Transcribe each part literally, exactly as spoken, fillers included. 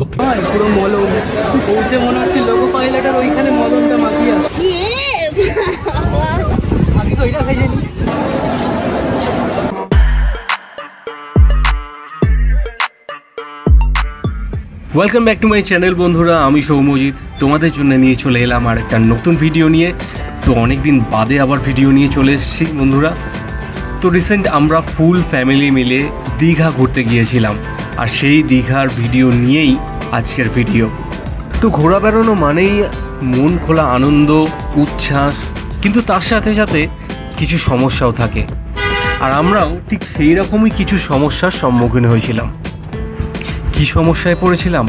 দক্ষিণ পুরো মলম পৌঁছে মনে হচ্ছে লোগো পাইলাটার ওইখানে মলমটা মাখিয়ে আছে। আমি তো ওইটা ভেজে নিই। Welcome back to my channel বন্ধুরা, আমি সৌম্যজিৎ, তোমাদের জন্য নিয়ে চলে এলাম আর একটা নতুন ভিডিও নিয়ে। তো অনেক দিন বাদে আবার ভিডিও নিয়ে চলে এসেছি বন্ধুরা। তো রিসেন্ট আমরা ফুল ফ্যামিলি মিলে দীঘা ঘুরতে গিয়েছিলাম, আর সেই দীঘার ভিডিও নিয়েই আজকের ভিডিও। তো ঘোরা বেড়ানো মানেই মন খোলা আনন্দ, উচ্ছ্বাস, কিন্তু তার সাথে সাথে কিছু সমস্যাও থাকে, আর আমরাও ঠিক সেই রকমই কিছু সমস্যার সম্মুখীন হয়েছিলাম। কী সমস্যায় পড়েছিলাম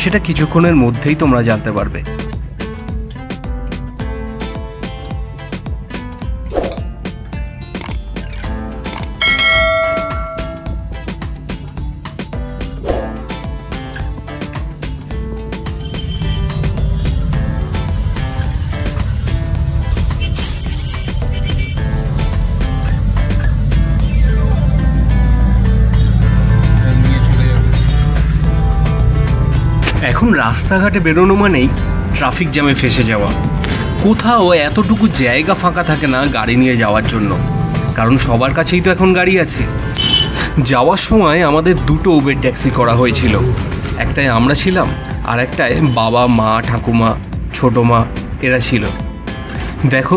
সেটা কিছুক্ষণের মধ্যেই তোমরা জানতে পারবে। এখন রাস্তাঘাটে বেরোনো মানেই ট্রাফিক জ্যামে ফেসে যাওয়া। কোথাও এতটুকু জায়গা ফাঁকা থাকে না গাড়ি নিয়ে যাওয়ার জন্য, কারণ সবার কাছেই তো এখন গাড়ি আছে। যাওয়ার সময় আমাদের দুটো উবের ট্যাক্সি করা হয়েছিল, একটায় আমরা ছিলাম, আর একটায় বাবা, মা, ঠাকুমা, ছোটো মা এরা ছিল। দেখো,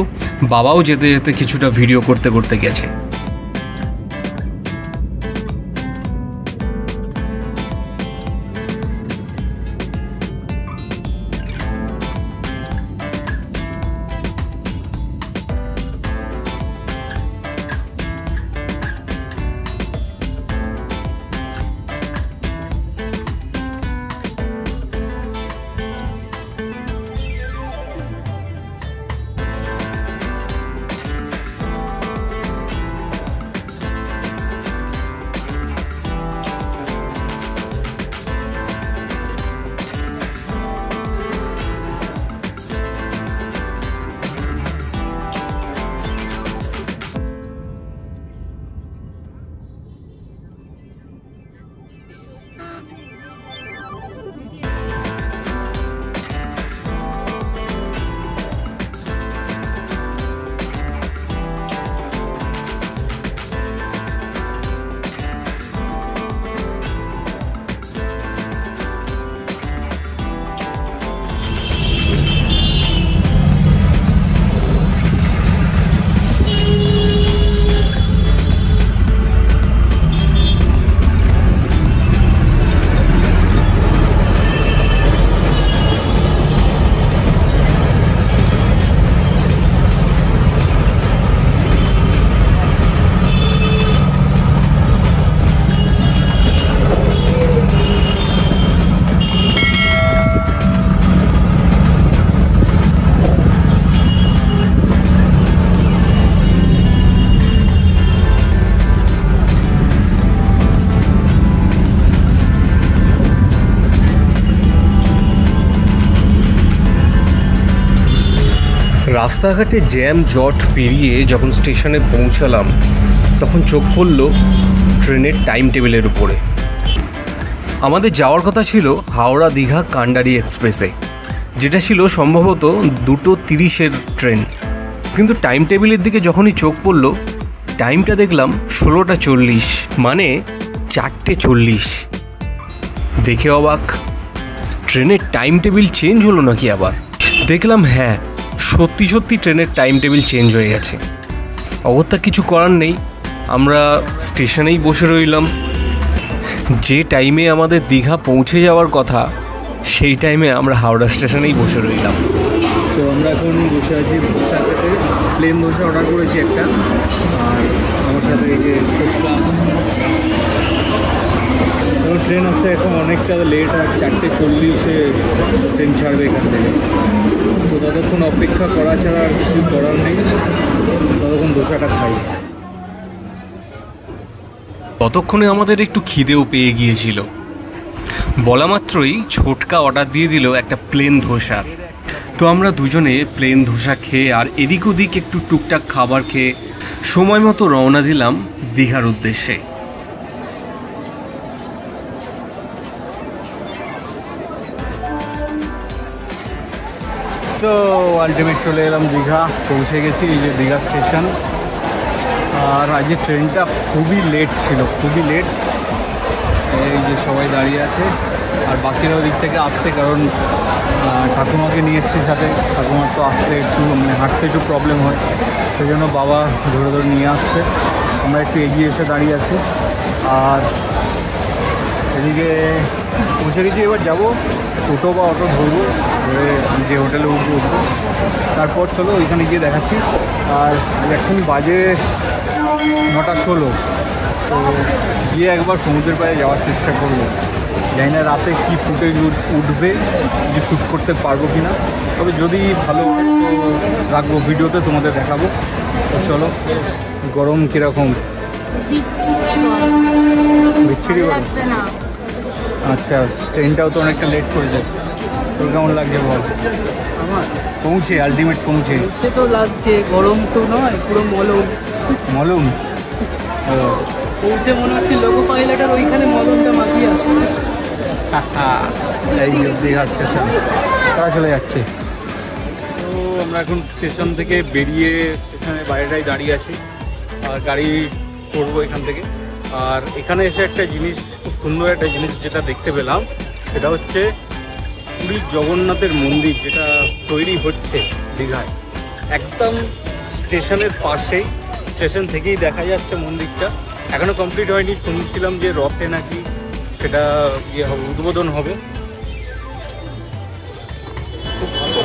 বাবাও যেতে যেতে কিছুটা ভিডিও করতে করতে গেছে। রাস্তাঘাটে জ্যাম জট পেরিয়ে যখন স্টেশনে পৌঁছালাম, তখন চোখ পড়ল ট্রেনের টাইম টেবিলের উপরে। আমাদের যাওয়ার কথা ছিল হাওড়া দীঘা কান্ডারি এক্সপ্রেসে, যেটা ছিল সম্ভবত দুটো তিরিশের ট্রেন। কিন্তু টাইম টেবিলের দিকে যখনই চোখ পড়ল, টাইমটা দেখলাম ষোলোটা চল্লিশ, মানে চারটে চল্লিশ। দেখে অবাক, ট্রেনের টাইম টেবিল চেঞ্জ হলো নাকি? আবার দেখলাম হ্যাঁ, সত্যি সত্যি ট্রেনের টাইম টেবিল চেঞ্জ হয়ে গেছে। অগত্যা কিছু করার নেই, আমরা স্টেশনেই বসে রইলাম। যে টাইমে আমাদের দীঘা পৌঁছে যাওয়ার কথা, সেই টাইমে আমরা হাওড়া স্টেশনেই বসে রইলাম। তো আমরা এখন বসে আছি, তার সাথে প্লেন বসে অর্ডার করেছি একটা, আর আমার সাথে এই যে ট্রেন আসতে এখন অনেকটা লেট, আর চারটে চল্লিশে ট্রেন ছাড়বে এখান থেকে। তো ততক্ষণ অপেক্ষা করা ছাড়া আর কিছু করার নেই, ততক্ষণ ধোসাটা খাই। ততক্ষণে আমাদের একটু খিদেও পেয়ে গিয়েছিল। বলা মাত্রই ছোটকা অর্ডার দিয়ে দিল একটা প্লেন ধোসা। তো আমরা দুজনে প্লেন ধোসা খেয়ে আর এদিক ওদিক একটু টুকটাক খাবার খেয়ে সময় মতো রওনা দিলাম দীঘার উদ্দেশ্যে। তো আলটিমেট চলে এলাম দীঘা, পৌঁছে গেছি এই যে দীঘা স্টেশন। আর আজকে ট্রেনটা খুবই লেট ছিল, খুবই লেট। এই যে সবাই দাঁড়িয়ে আছে, আর বাকিরা ওদিক থেকে আসছে, কারণ ঠাকুমাকে নিয়ে এসছি সাথে। ঠাকুমার তো আসতে একটু মানে হাঁটতে একটু প্রবলেম হয়, সেই জন্য বাবা ধরে ধরে নিয়ে আসছে। আমরা একটু এগিয়ে এসে দাঁড়িয়ে আছি, আর এদিকে পৌঁছে গেছি। এবার যাবো টোটো বা অটো ধরবো, ধরে যে হোটেলে উঠবো উঠবো, তারপর চলো ওইখানে গিয়ে দেখাচ্ছি। আর এখন বাজে নটা ষোলো, তো গিয়ে একবার সমুদ্রের পাড়ে যাওয়ার চেষ্টা করবো। জানি না রাতে কী ফুটেজ উঠবে, যে শ্যুট করতে পারবো কি না, তবে যদি ভালো রাখবো ভিডিওতে তোমাদের দেখাবো। তো চলো, গরম কীরকম? বিচ্ছিরি গরম। আচ্ছা, ট্রেনটাও তো অনেকটা লেট করেছে, তোর কেমন লাগছে বল? আমার পৌঁছে, আলটিমেট পৌঁছে। সে তো লাগছে, গরম তো নয়, পুরো মলম মলম পৌঁছে মনে হচ্ছে লোকো পাইলটের ওইখানে মলমটা মাখিয়ে আছে। এই দীঘা স্টেশন তারা চলে যাচ্ছে। তো আমরা এখন স্টেশন থেকে বেরিয়ে স্টেশনের বাইরেটাই দাঁড়িয়ে আছি, আর গাড়ি করবো এখান থেকে। আর এখানে এসে একটা জিনিস, খুব সুন্দর একটা জিনিস যেটা দেখতে পেলাম, সেটা হচ্ছে পুরীর জগন্নাথের মন্দির, যেটা তৈরি হচ্ছে দীঘায়। একদম স্টেশনের পাশেই, স্টেশন থেকেই দেখা যাচ্ছে মন্দিরটা। এখনও কমপ্লিট হয়নি, শুনছিলাম যে রথে নাকি সেটা ইয়ে হবে, উদ্বোধন হবে। খুব ভালো।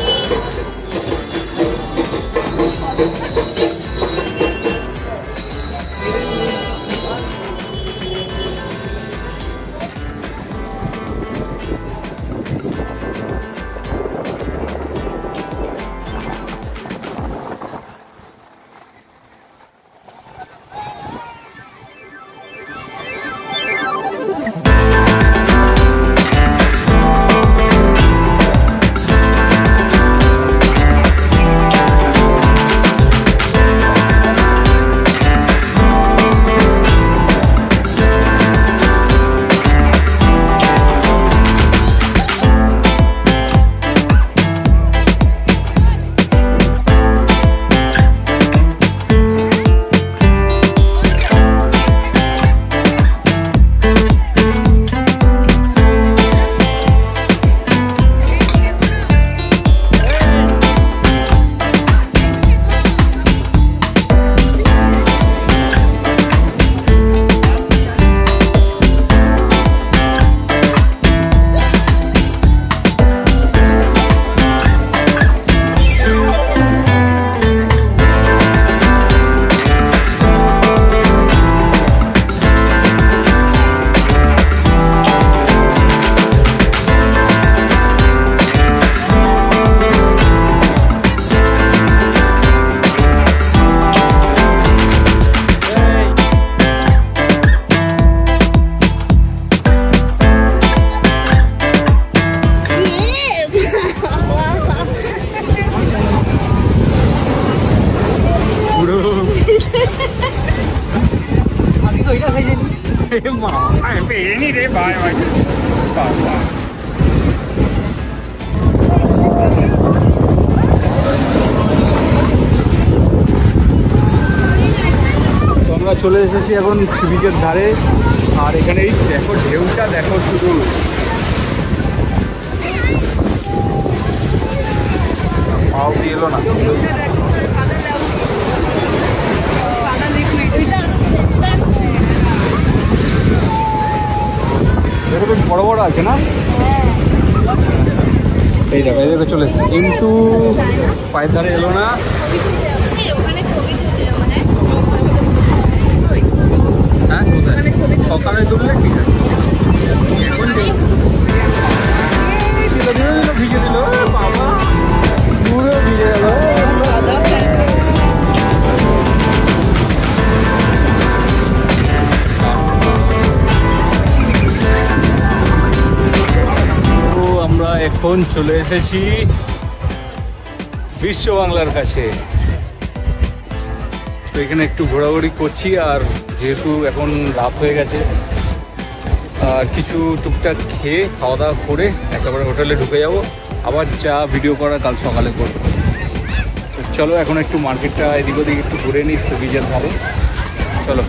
চলে এসেছি এখন সিবিকের ধারে, আর এখানে এই দেখো ঢেউটা দেখো শুধু। এলো না দেখো, বেশ বড় বড় আছে না? এই দেখো, এই দেখো চলে এসেছি, কিন্তু পায়ের ধারে এলো না। হ্যাঁ, সকালে দুললে ঠিক আছে, ভিজে দিল বাবা, পুরো ভিজে গেল। তো আমরা এখন চলে এসেছি বিশ্ব বাংলার কাছে, তো এখানে একটু ঘোরাঘুরি করছি। আর যেহেতু এখন রাত হয়ে গেছে, আর কিছু টুকটাক খেয়ে খাওয়া দাওয়া করে একেবারে হোটেলে ঢুকে যাব। আবার যা ভিডিও করা কাল সকালে করবো। চলো এখন একটু মার্কেটটা এদিক ওদিক একটু ঘুরে নিই, খুবই যা ভালো। চলো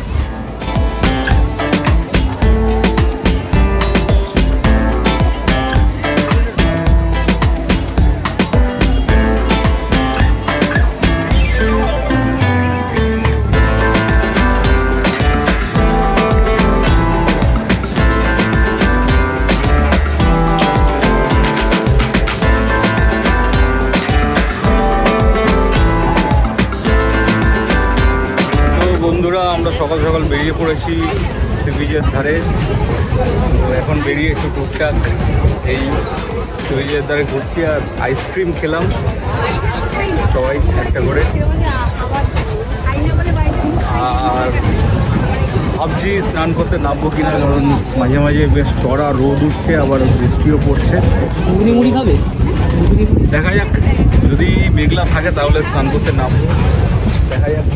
সকাল সকাল বেরিয়ে পড়েছি সি বিচের ধারে। তো এখন বেরিয়ে একটু টুকটাক এই সি বিচের ধারে ঘুরছি আর আইসক্রিম খেলাম সবাই একটা করে। আর ভাবছি স্নান করতে নামবো কিনা, কারণ মাঝে মাঝে বেশ চড়া রোদ উঠছে, আবার বৃষ্টিও পড়ছে। মুড়ি খাবে, দেখা যাক। যদি মেঘলা থাকে তাহলে স্নান করতে নামবো, দেখা যাক।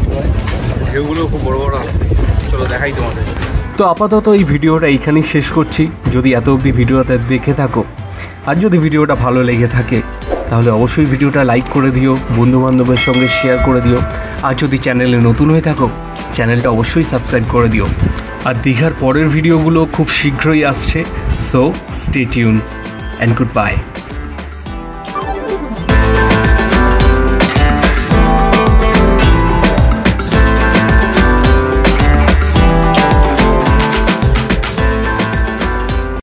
ঢেউগুলো খুব বড় বড় আসছে, চলো দেখাই তোমাদের। তো আপাতত এই ভিডিওটা এইখানেই শেষ করছি। যদি এত অবধি ভিডিওটা দেখে থাকো আর যদি ভিডিওটা ভালো লেগে থাকে তাহলে অবশ্যই ভিডিওটা লাইক করে দিও, বন্ধুবান্ধবের সঙ্গে শেয়ার করে দিও। আর যদি চ্যানেলে নতুন হয়ে থাকো চ্যানেলটা অবশ্যই সাবস্ক্রাইব করে দিও। আর দীঘার পরের ভিডিওগুলো খুব শীঘ্রই আসছে, so stay tune and good by.